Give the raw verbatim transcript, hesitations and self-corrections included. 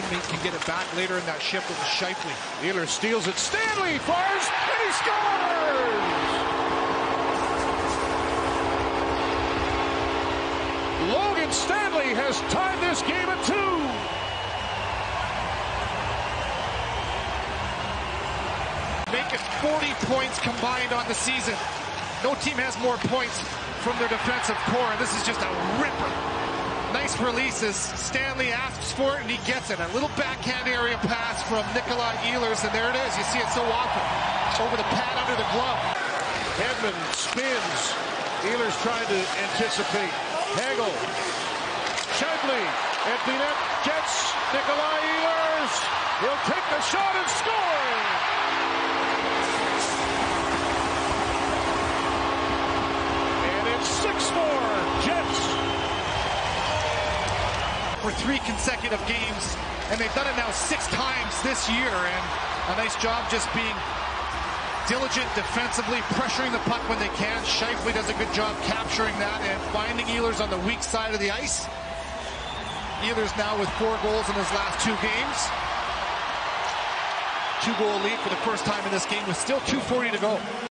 teammate can get it back later in that shift with Scheifele. Ehlers steals it. Stanley fires, and he scores! Logan Stanley has tied this game at two. Make it forty points combined on the season. No team has more points from their defensive core. This is just a ripper. Nice releases. Stanley asks for it, and he gets it. A little backhand area pass from Nikolaj Ehlers, and there it is. You see it so often. Over the pad, under the glove. Hedman spins. Ehlers trying to anticipate. Hagel. Scheifele at the net. Gets Nikolaj Ehlers. He'll take the shot and score. For three consecutive games, and they've done it now six times this year, and a nice job just being diligent defensively, pressuring the puck when they can. Scheifele does a good job capturing that and finding Ehlers on the weak side of the ice. Ehlers now with four goals in his last two games. Two goal lead for the first time in this game with still two forty to go.